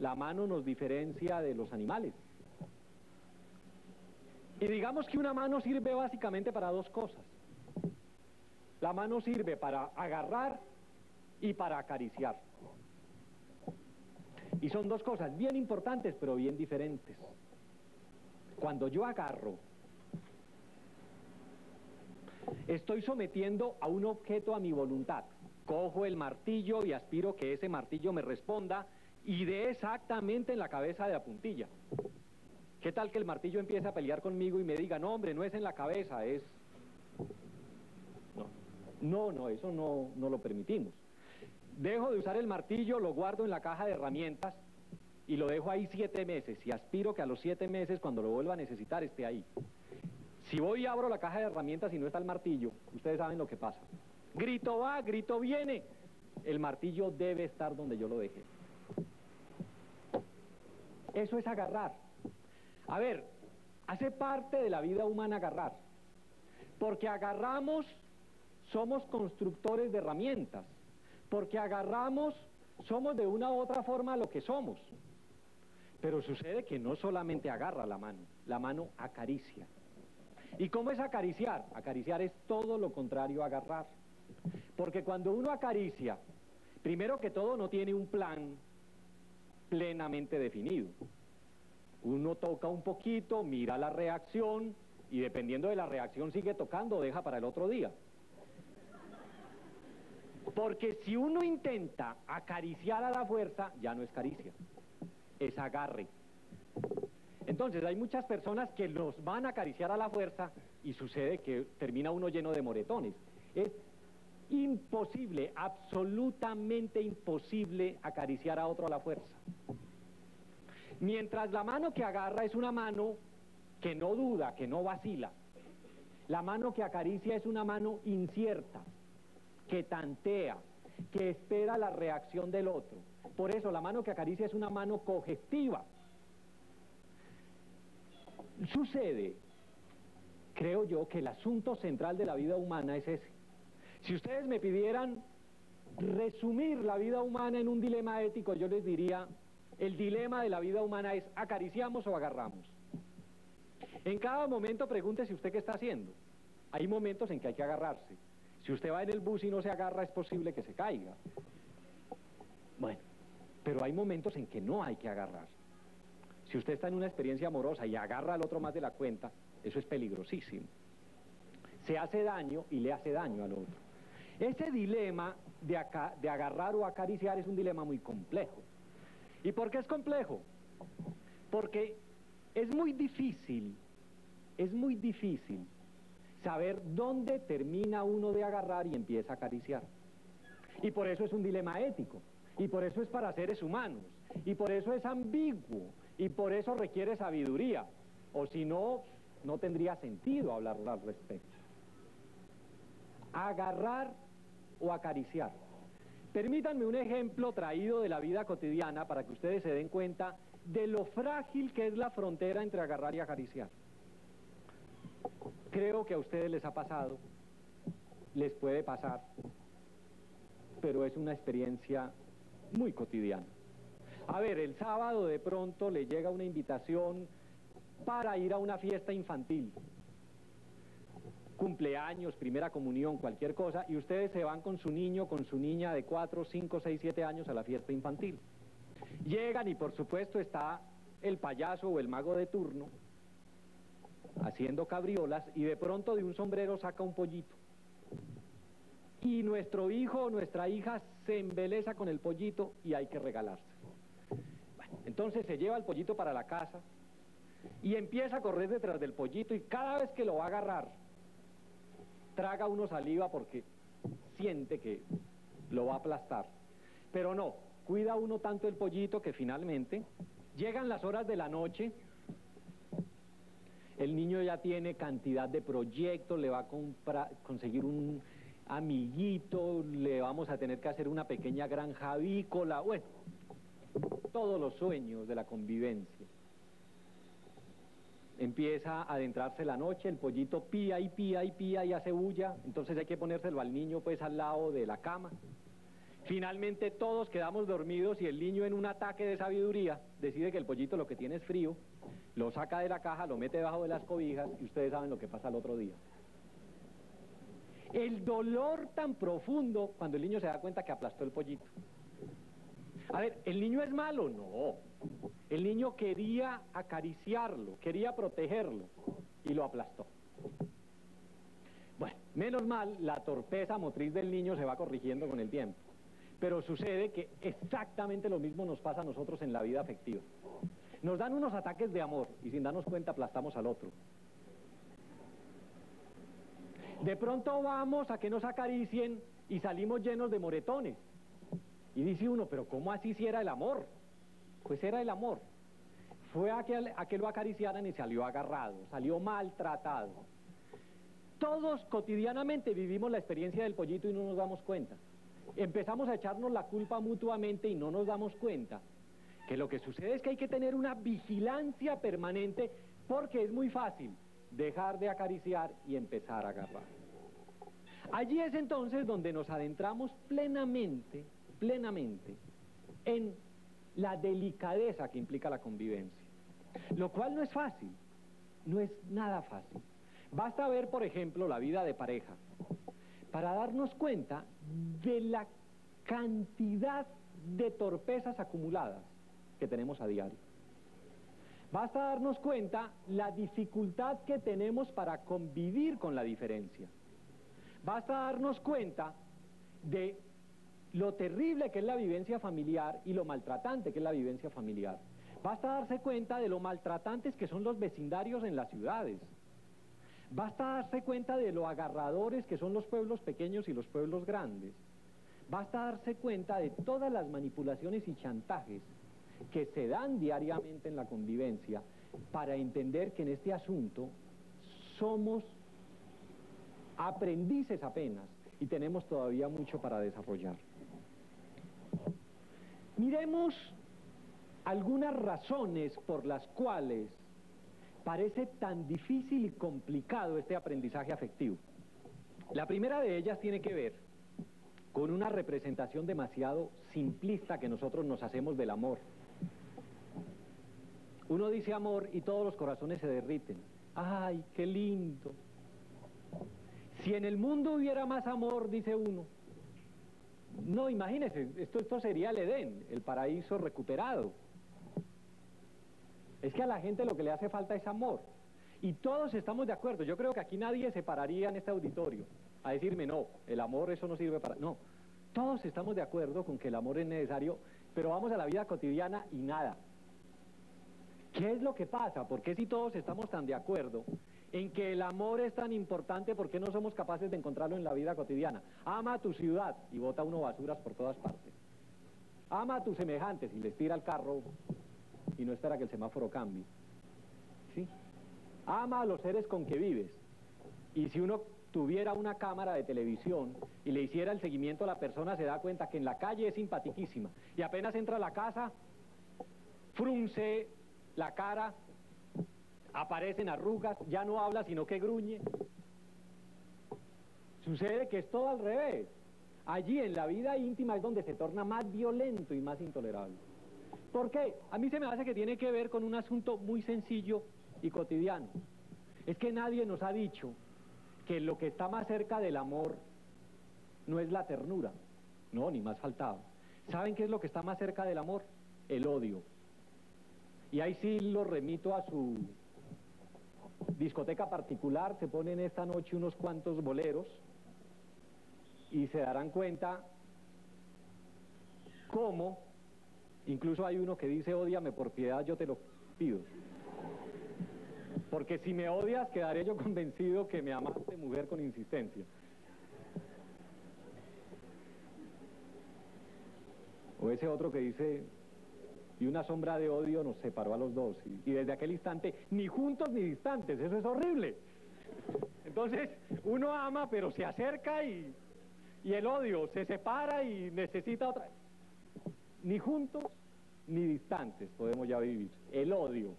La mano nos diferencia de los animales. Y digamos que una mano sirve básicamente para dos cosas. La mano sirve para agarrar y para acariciar. Y son dos cosas bien importantes, pero bien diferentes. Cuando yo agarro, estoy sometiendo a un objeto a mi voluntad. Cojo el martillo y aspiro que ese martillo me responda y dé exactamente en la cabeza de la puntilla. ¿Qué tal que el martillo empiece a pelear conmigo y me diga, no hombre, no es en la cabeza, es... No, no, no eso no, no lo permitimos. Dejo de usar el martillo, lo guardo en la caja de herramientas y lo dejo ahí siete meses y aspiro que a los siete meses, cuando lo vuelva a necesitar, esté ahí. Si voy y abro la caja de herramientas y no está el martillo, ustedes saben lo que pasa. Grito va, grito viene. El martillo debe estar donde yo lo dejé. Eso es agarrar. A ver, hace parte de la vida humana agarrar. Porque agarramos, somos constructores de herramientas. Porque agarramos, somos de una u otra forma lo que somos. Pero sucede que no solamente agarra la mano, la mano acaricia. ¿Y cómo es acariciar? Acariciar es todo lo contrario a agarrar. Porque cuando uno acaricia, primero que todo no tiene un plan plenamente definido. Uno toca un poquito, mira la reacción, y dependiendo de la reacción sigue tocando o deja para el otro día. Porque si uno intenta acariciar a la fuerza, ya no es caricia, es agarre. Entonces hay muchas personas que los van a acariciar a la fuerza y sucede que termina uno lleno de moretones. Es imposible, absolutamente imposible acariciar a otro a la fuerza. Mientras la mano que agarra es una mano que no duda, que no vacila. La mano que acaricia es una mano incierta, que tantea, que espera la reacción del otro. Por eso la mano que acaricia es una mano cogestiva. Sucede, creo yo, que el asunto central de la vida humana es ese. Si ustedes me pidieran resumir la vida humana en un dilema ético, yo les diría, el dilema de la vida humana es acariciamos o agarramos. En cada momento pregúntese usted qué está haciendo. Hay momentos en que hay que agarrarse. Si usted va en el bus y no se agarra, es posible que se caiga. Bueno, pero hay momentos en que no hay que agarrar. Si usted está en una experiencia amorosa y agarra al otro más de la cuenta, eso es peligrosísimo. Se hace daño y le hace daño al otro. Este dilema de, acá, de agarrar o acariciar es un dilema muy complejo. ¿Y por qué es complejo? Porque es muy difícil, es muy difícil saber dónde termina uno de agarrar y empieza a acariciar. Y por eso es un dilema ético, y por eso es para seres humanos, y por eso es ambiguo, y por eso requiere sabiduría, o si no, no tendría sentido hablar al respecto. Agarrar o acariciar. Permítanme un ejemplo traído de la vida cotidiana para que ustedes se den cuenta de lo frágil que es la frontera entre agarrar y acariciar. Creo que a ustedes les ha pasado, les puede pasar, pero es una experiencia muy cotidiana. A ver, el sábado de pronto le llega una invitación para ir a una fiesta infantil. Cumpleaños, primera comunión, cualquier cosa, y ustedes se van con su niño, con su niña de cuatro, cinco, seis, siete años a la fiesta infantil. Llegan y por supuesto está el payaso o el mago de turno haciendo cabriolas y de pronto de un sombrero saca un pollito. Y nuestro hijo o nuestra hija se embeleza con el pollito y hay que regalarse. Bueno, entonces se lleva el pollito para la casa y empieza a correr detrás del pollito y cada vez que lo va a agarrar traga uno saliva porque siente que lo va a aplastar. Pero no, cuida uno tanto el pollito que finalmente llegan las horas de la noche, el niño ya tiene cantidad de proyectos, le va a comprar, conseguir un amiguito, le vamos a tener que hacer una pequeña granja avícola, bueno, todos los sueños de la convivencia. Empieza a adentrarse la noche, el pollito pía y pía y pía y hace bulla, entonces hay que ponérselo al niño pues al lado de la cama. Finalmente todos quedamos dormidos y el niño en un ataque de sabiduría decide que el pollito lo que tiene es frío, lo saca de la caja, lo mete debajo de las cobijas y ustedes saben lo que pasa al otro día. El dolor tan profundo cuando el niño se da cuenta que aplastó el pollito. A ver, ¿el niño es malo? No. El niño quería acariciarlo, quería protegerlo y lo aplastó. Bueno, menos mal, la torpeza motriz del niño se va corrigiendo con el tiempo. Pero sucede que exactamente lo mismo nos pasa a nosotros en la vida afectiva. Nos dan unos ataques de amor y sin darnos cuenta aplastamos al otro. De pronto vamos a que nos acaricien y salimos llenos de moretones. Y dice uno, pero ¿cómo así si era el amor? Pues era el amor. Fue a que, a que lo acariciaran y salió agarrado, salió maltratado. Todos cotidianamente vivimos la experiencia del pollito y no nos damos cuenta. Empezamos a echarnos la culpa mutuamente y no nos damos cuenta. Que lo que sucede es que hay que tener una vigilancia permanente porque es muy fácil dejar de acariciar y empezar a agarrar. Allí es entonces donde nos adentramos plenamente, plenamente en la delicadeza que implica la convivencia, lo cual no es fácil, no es nada fácil. Basta ver, por ejemplo, la vida de pareja, para darnos cuenta de la cantidad de torpezas acumuladas que tenemos a diario. Basta darnos cuenta la dificultad que tenemos para convivir con la diferencia. Basta darnos cuenta de lo terrible que es la vivencia familiar y lo maltratante que es la vivencia familiar. Basta darse cuenta de lo maltratantes que son los vecindarios en las ciudades. Basta darse cuenta de lo agarradores que son los pueblos pequeños y los pueblos grandes. Basta darse cuenta de todas las manipulaciones y chantajes que se dan diariamente en la convivencia para entender que en este asunto somos aprendices apenas y tenemos todavía mucho para desarrollar. Miremos algunas razones por las cuales parece tan difícil y complicado este aprendizaje afectivo. La primera de ellas tiene que ver con una representación demasiado simplista que nosotros nos hacemos del amor. Uno dice amor y todos los corazones se derriten. ¡Ay, qué lindo! Si en el mundo hubiera más amor, dice uno. No, imagínense, esto, esto sería el Edén, el paraíso recuperado. Es que a la gente lo que le hace falta es amor. Y todos estamos de acuerdo. Yo creo que aquí nadie se pararía en este auditorio a decirme, no, el amor eso no sirve para... No, todos estamos de acuerdo con que el amor es necesario, pero vamos a la vida cotidiana y nada. ¿Qué es lo que pasa? ¿Por qué si todos estamos tan de acuerdo en que el amor es tan importante, por qué no somos capaces de encontrarlo en la vida cotidiana? Ama a tu ciudad y bota uno basuras por todas partes. Ama a tus semejantes y les tira el carro y no espera que el semáforo cambie. ¿Sí? Ama a los seres con que vives. Y si uno tuviera una cámara de televisión y le hiciera el seguimiento a la persona, se da cuenta que en la calle es simpaticísima. Y apenas entra a la casa, frunce la cara, aparecen arrugas, ya no habla sino que gruñe. Sucede que es todo al revés. Allí en la vida íntima es donde se torna más violento y más intolerable. ¿Por qué? A mí se me hace que tiene que ver con un asunto muy sencillo y cotidiano. Es que nadie nos ha dicho que lo que está más cerca del amor no es la ternura. No, ni más faltaba. ¿Saben qué es lo que está más cerca del amor? El odio. Y ahí sí lo remito a su discoteca particular, se ponen esta noche unos cuantos boleros y se darán cuenta cómo, incluso hay uno que dice, ódiame por piedad, yo te lo pido. Porque si me odias, quedaré yo convencido que me amaste, mujer, con insistencia. O ese otro que dice... Y una sombra de odio nos separó a los dos. Y, y desde aquel instante, ni juntos ni distantes, eso es horrible. Entonces, uno ama, pero se acerca y, y el odio se separa y necesita otra... Ni juntos ni distantes podemos ya vivir. El odio.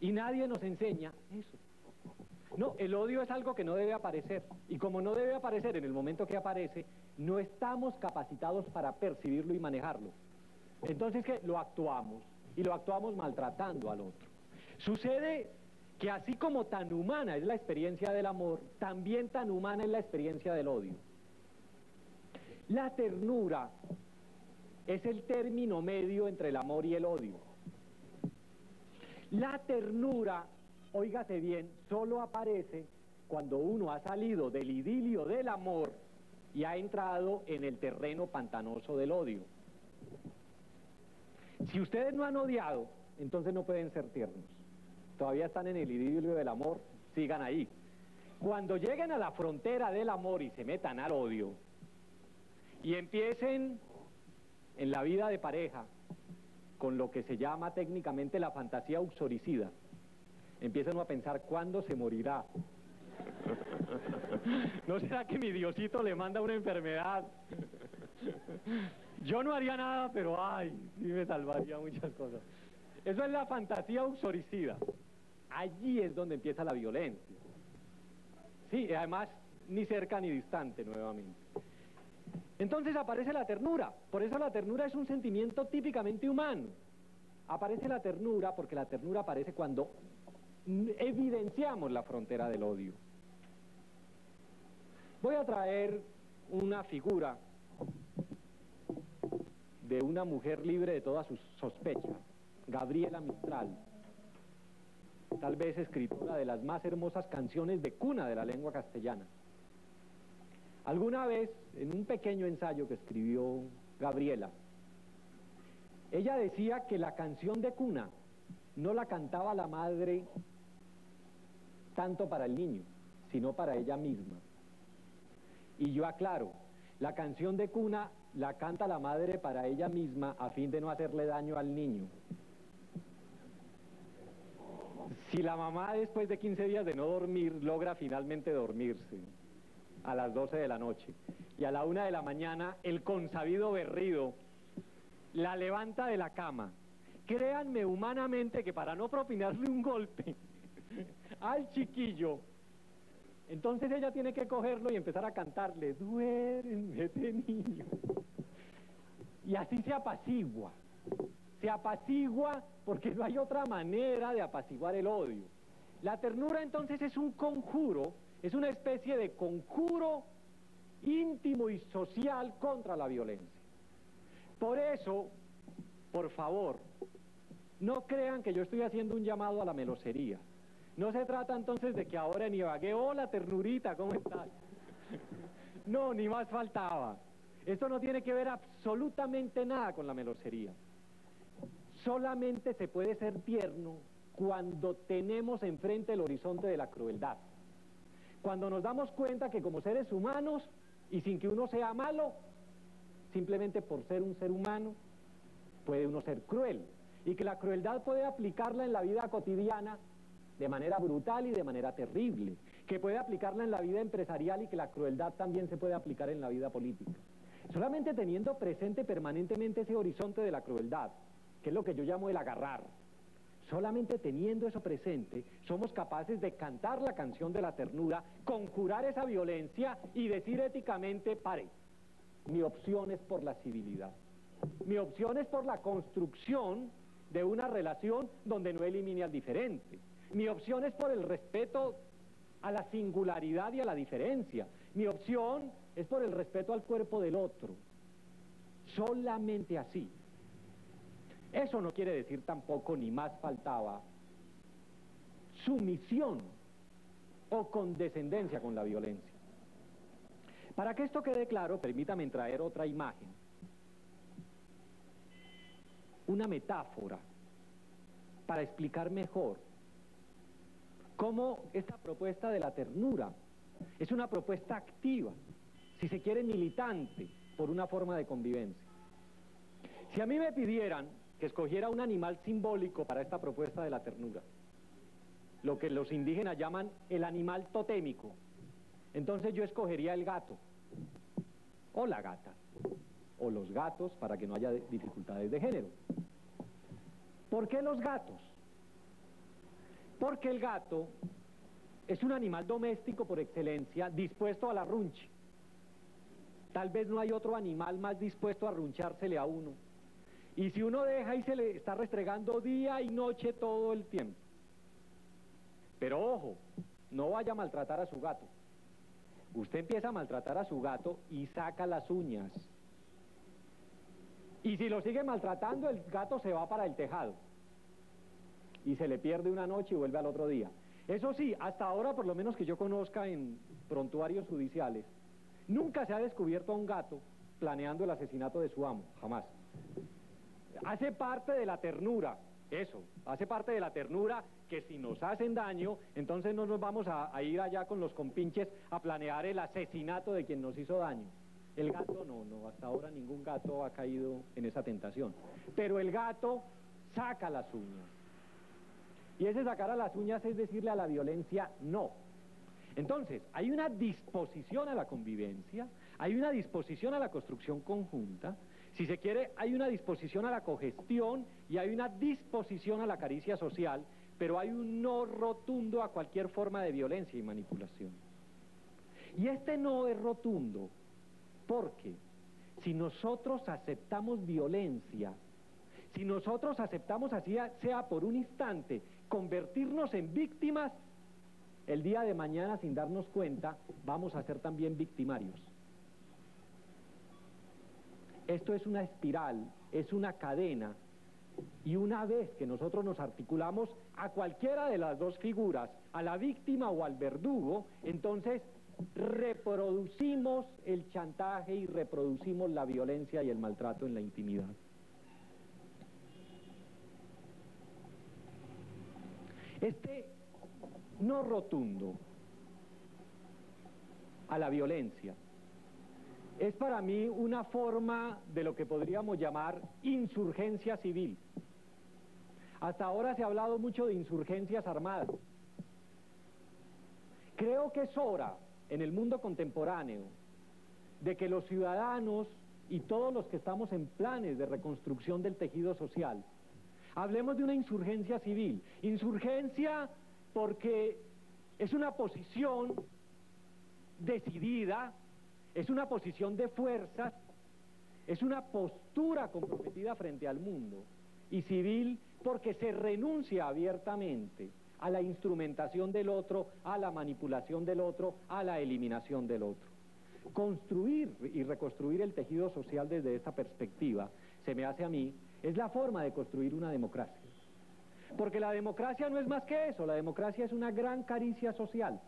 Y nadie nos enseña eso. No, el odio es algo que no debe aparecer. Y como no debe aparecer en el momento que aparece, no estamos capacitados para percibirlo y manejarlo. Entonces, ¿qué? Lo actuamos, y lo actuamos maltratando al otro. Sucede que así como tan humana es la experiencia del amor, también tan humana es la experiencia del odio. La ternura es el término medio entre el amor y el odio. La ternura, óigase bien, solo aparece cuando uno ha salido del idilio del amor y ha entrado en el terreno pantanoso del odio. Si ustedes no han odiado, entonces no pueden ser tiernos. Todavía están en el idilio del amor, sigan ahí. Cuando lleguen a la frontera del amor y se metan al odio, y empiecen en la vida de pareja, con lo que se llama técnicamente la fantasía uxoricida, empiezan a pensar, ¿cuándo se morirá? ¿No será que mi Diosito le manda una enfermedad? Yo no haría nada, pero ay, sí me salvaría muchas cosas. Eso es la fantasía uxoricida. Allí es donde empieza la violencia. Sí, y además, ni cerca ni distante nuevamente. Entonces aparece la ternura. Por eso la ternura es un sentimiento típicamente humano. Aparece la ternura porque la ternura aparece cuando evidenciamos la frontera del odio. Voy a traer una figura de una mujer libre de todas sus sospechas, Gabriela Mistral, tal vez escritora de las más hermosas canciones de cuna de la lengua castellana. Alguna vez, en un pequeño ensayo que escribió Gabriela, ella decía que la canción de cuna no la cantaba la madre tanto para el niño, sino para ella misma. Y yo aclaro, la canción de cuna la canta la madre para ella misma a fin de no hacerle daño al niño. Si la mamá después de quince días de no dormir logra finalmente dormirse a las doce de la noche y a la una de la mañana el consabido berrido la levanta de la cama. Créanme humanamente que para no propinarle un golpe al chiquillo, entonces ella tiene que cogerlo y empezar a cantarle, duérmete niño. Y así se apacigua. Se apacigua porque no hay otra manera de apaciguar el odio. La ternura entonces es un conjuro, es una especie de conjuro íntimo y social contra la violencia. Por eso, por favor, no crean que yo estoy haciendo un llamado a la melosería. No se trata entonces de que ahora en Ibagué, hola ternurita, ¿cómo estás? No, ni más faltaba. Esto no tiene que ver absolutamente nada con la melosería. Solamente se puede ser tierno cuando tenemos enfrente el horizonte de la crueldad. Cuando nos damos cuenta que como seres humanos, y sin que uno sea malo, simplemente por ser un ser humano, puede uno ser cruel. Y que la crueldad puede aplicarla en la vida cotidiana de manera brutal y de manera terrible. Que puede aplicarla en la vida empresarial y que la crueldad también se puede aplicar en la vida política. Solamente teniendo presente permanentemente ese horizonte de la crueldad, que es lo que yo llamo el agarrar. Solamente teniendo eso presente, somos capaces de cantar la canción de la ternura, conjurar esa violencia y decir éticamente, pare, mi opción es por la civilidad. Mi opción es por la construcción de una relación donde no elimine al diferente. Mi opción es por el respeto a la singularidad y a la diferencia. Mi opción es por el respeto al cuerpo del otro. Solamente así. Eso no quiere decir tampoco, ni más faltaba, sumisión o condescendencia con la violencia. Para que esto quede claro, permítame traer otra imagen. Una metáfora para explicar mejor cómo esta propuesta de la ternura es una propuesta activa, si se quiere militante, por una forma de convivencia. Si a mí me pidieran que escogiera un animal simbólico para esta propuesta de la ternura, lo que los indígenas llaman el animal totémico, entonces yo escogería el gato, o la gata, o los gatos, para que no haya dificultades de género. ¿Por qué los gatos? Porque el gato es un animal doméstico por excelencia, dispuesto a la runche. Tal vez no hay otro animal más dispuesto a runchársele a uno. Y si uno deja, y se le está restregando día y noche todo el tiempo. Pero ojo, no vaya a maltratar a su gato. Usted empieza a maltratar a su gato y saca las uñas. Y si lo sigue maltratando, el gato se va para el tejado. Y se le pierde una noche y vuelve al otro día. Eso sí, hasta ahora, por lo menos que yo conozca en prontuarios judiciales, nunca se ha descubierto a un gato planeando el asesinato de su amo, jamás. Hace parte de la ternura, eso, hace parte de la ternura que si nos hacen daño, entonces no nos vamos a, a ir allá con los compinches a planear el asesinato de quien nos hizo daño. El gato no, no, hasta ahora ningún gato ha caído en esa tentación. Pero el gato saca las uñas. Y ese sacar a las uñas es decirle a la violencia no. Entonces, hay una disposición a la convivencia, hay una disposición a la construcción conjunta, si se quiere, hay una disposición a la cogestión y hay una disposición a la caricia social, pero hay un no rotundo a cualquier forma de violencia y manipulación. Y este no es rotundo, porque si nosotros aceptamos violencia, si nosotros aceptamos, así sea por un instante, convertirnos en víctimas, el día de mañana, sin darnos cuenta, vamos a ser también victimarios. Esto es una espiral, es una cadena, y una vez que nosotros nos articulamos a cualquiera de las dos figuras, a la víctima o al verdugo, entonces reproducimos el chantaje y reproducimos la violencia y el maltrato en la intimidad. Este no rotundo a la violencia es para mí una forma de lo que podríamos llamar insurgencia civil. Hasta ahora se ha hablado mucho de insurgencias armadas. Creo que es hora, en el mundo contemporáneo, de que los ciudadanos y todos los que estamos en planes de reconstrucción del tejido social. Hablemos de una insurgencia civil. Insurgencia porque es una posición decidida, es una posición de fuerzas, es una postura comprometida frente al mundo. Y civil porque se renuncia abiertamente a la instrumentación del otro, a la manipulación del otro, a la eliminación del otro. Construir y reconstruir el tejido social desde esta perspectiva, se me hace a mí, es la forma de construir una democracia. Porque la democracia no es más que eso, la democracia es una gran caricia social.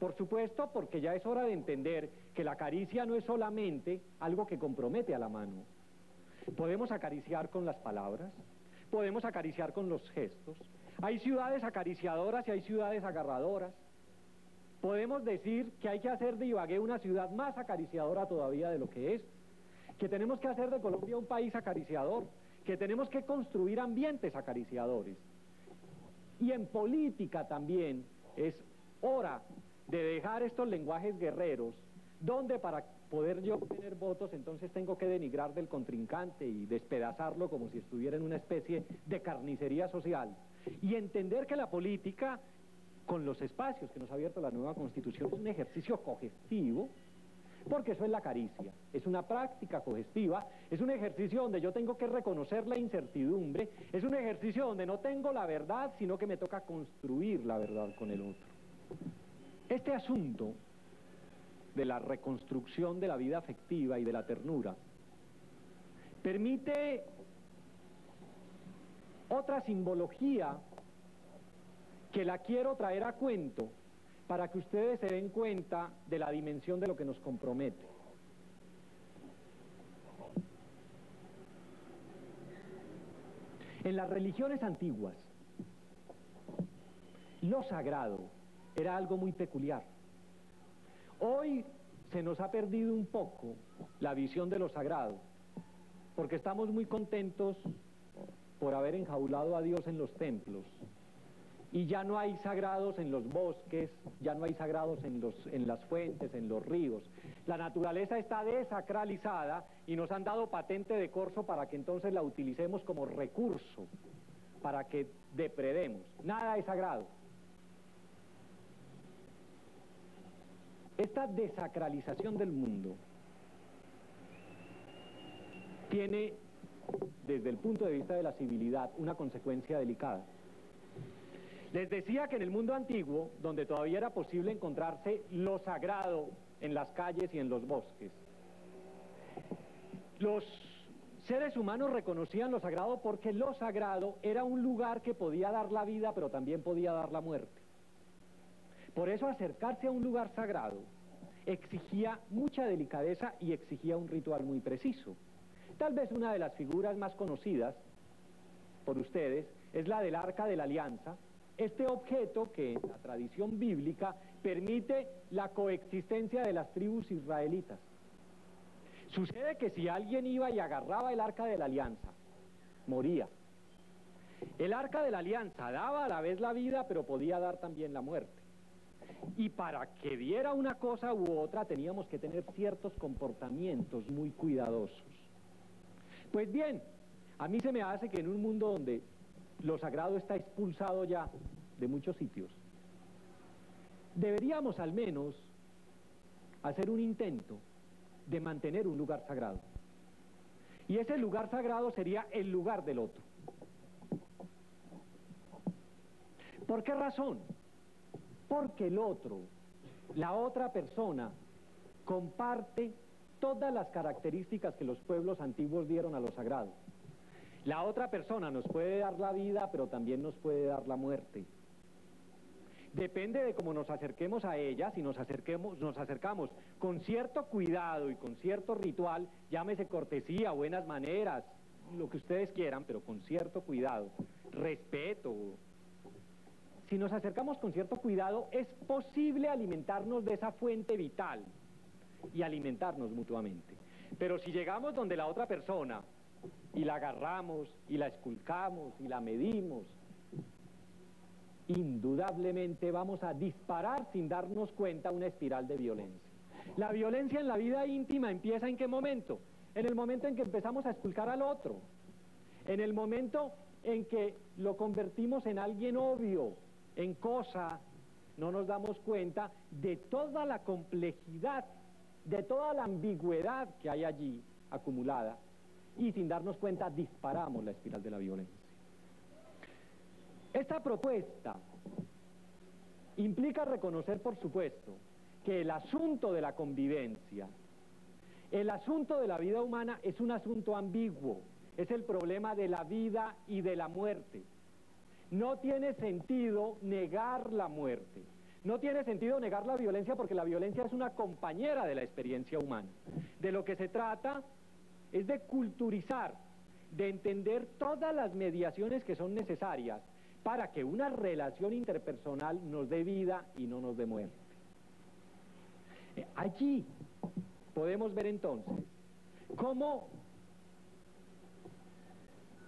Por supuesto, porque ya es hora de entender que la caricia no es solamente algo que compromete a la mano. Podemos acariciar con las palabras, podemos acariciar con los gestos. Hay ciudades acariciadoras y hay ciudades agarradoras. Podemos decir que hay que hacer de Ibagué una ciudad más acariciadora todavía de lo que es, que tenemos que hacer de Colombia un país acariciador, que tenemos que construir ambientes acariciadores. Y en política también es hora de dejar estos lenguajes guerreros, donde para poder yo obtener votos, entonces tengo que denigrar del contrincante y despedazarlo como si estuviera en una especie de carnicería social. Y entender que la política, con los espacios que nos ha abierto la nueva Constitución, es un ejercicio cogestivo, porque eso es la caricia, es una práctica cogestiva, es un ejercicio donde yo tengo que reconocer la incertidumbre, es un ejercicio donde no tengo la verdad, sino que me toca construir la verdad con el otro. Este asunto de la reconstrucción de la vida afectiva y de la ternura permite otra simbología que la quiero traer a cuento para que ustedes se den cuenta de la dimensión de lo que nos compromete. En las religiones antiguas, lo sagrado era algo muy peculiar. Hoy se nos ha perdido un poco la visión de lo sagrado, porque estamos muy contentos por haber enjaulado a Dios en los templos. Y ya no hay sagrados en los bosques, ya no hay sagrados en, los, en las fuentes, en los ríos. La naturaleza está desacralizada y nos han dado patente de corso para que entonces la utilicemos como recurso, para que depredemos. Nada es sagrado. Esta desacralización del mundo tiene, desde el punto de vista de la civilidad, una consecuencia delicada. Les decía que en el mundo antiguo, donde todavía era posible encontrarse lo sagrado en las calles y en los bosques, los seres humanos reconocían lo sagrado porque lo sagrado era un lugar que podía dar la vida, pero también podía dar la muerte. Por eso acercarse a un lugar sagrado exigía mucha delicadeza y exigía un ritual muy preciso. Tal vez una de las figuras más conocidas por ustedes es la del Arca de la Alianza, este objeto que en la tradición bíblica permite la coexistencia de las tribus israelitas. Sucede que si alguien iba y agarraba el Arca de la Alianza, moría. El Arca de la Alianza daba a la vez la vida, pero podía dar también la muerte. Y para que diera una cosa u otra teníamos que tener ciertos comportamientos muy cuidadosos. Pues bien, a mí se me hace que en un mundo donde lo sagrado está expulsado ya de muchos sitios, deberíamos al menos hacer un intento de mantener un lugar sagrado. Y ese lugar sagrado sería el lugar del otro. ¿Por qué razón? Porque el otro, la otra persona, comparte todas las características que los pueblos antiguos dieron a lo sagrado. La otra persona nos puede dar la vida, pero también nos puede dar la muerte. Depende de cómo nos acerquemos a ella, si nos, acerquemos, nos acercamos con cierto cuidado y con cierto ritual, llámese cortesía, buenas maneras, lo que ustedes quieran, pero con cierto cuidado, respeto. Si nos acercamos con cierto cuidado, es posible alimentarnos de esa fuente vital y alimentarnos mutuamente. Pero si llegamos donde la otra persona y la agarramos, y la esculcamos, y la medimos, indudablemente vamos a disparar sin darnos cuenta una espiral de violencia. La violencia en la vida íntima empieza ¿en qué momento? en el momento en que empezamos a exculpar al otro, en el momento en que lo convertimos en alguien obvio, en cosa, no nos damos cuenta de toda la complejidad, de toda la ambigüedad que hay allí acumulada, y sin darnos cuenta disparamos la espiral de la violencia. Esta propuesta implica reconocer, por supuesto, que el asunto de la convivencia, el asunto de la vida humana es un asunto ambiguo, es el problema de la vida y de la muerte. No tiene sentido negar la muerte, no tiene sentido negar la violencia, porque la violencia es una compañera de la experiencia humana. De lo que se trata es de culturizar, de entender todas las mediaciones que son necesarias para que una relación interpersonal nos dé vida y no nos dé muerte. Eh, allí podemos ver entonces cómo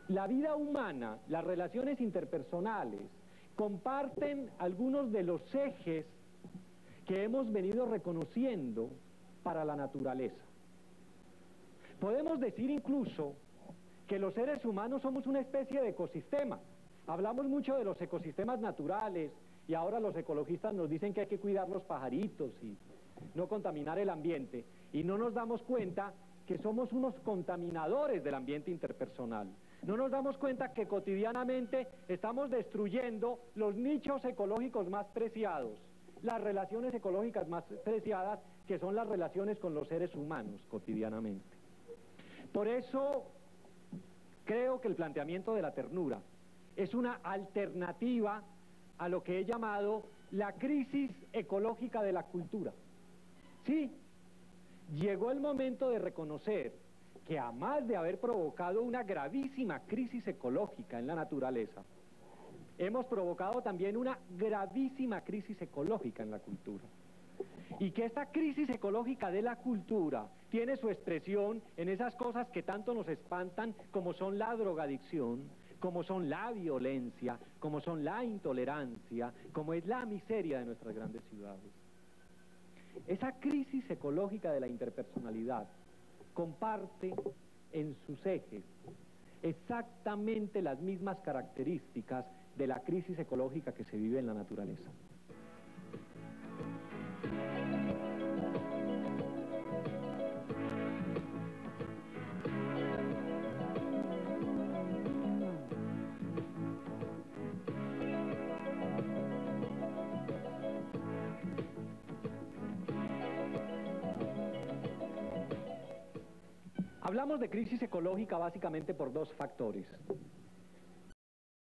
la vida humana, las relaciones interpersonales, comparten algunos de los ejes que hemos venido reconociendo para la naturaleza. Podemos decir incluso que los seres humanos somos una especie de ecosistema. Hablamos mucho de los ecosistemas naturales, y ahora los ecologistas nos dicen que hay que cuidar los pajaritos y no contaminar el ambiente, y no nos damos cuenta que somos unos contaminadores del ambiente interpersonal. No nos damos cuenta que cotidianamente estamos destruyendo los nichos ecológicos más preciados, las relaciones ecológicas más preciadas, que son las relaciones con los seres humanos cotidianamente. Por eso creo que el planteamiento de la ternura es una alternativa a lo que he llamado la crisis ecológica de la cultura. Sí, llegó el momento de reconocer que, a más de haber provocado una gravísima crisis ecológica en la naturaleza, hemos provocado también una gravísima crisis ecológica en la cultura. Y que esta crisis ecológica de la cultura tiene su expresión en esas cosas que tanto nos espantan, como son la drogadicción, como son la violencia, como son la intolerancia, como es la miseria de nuestras grandes ciudades. Esa crisis ecológica de la interpersonalidad comparte en sus ejes exactamente las mismas características de la crisis ecológica que se vive en la naturaleza. Hablamos de crisis ecológica básicamente por dos factores.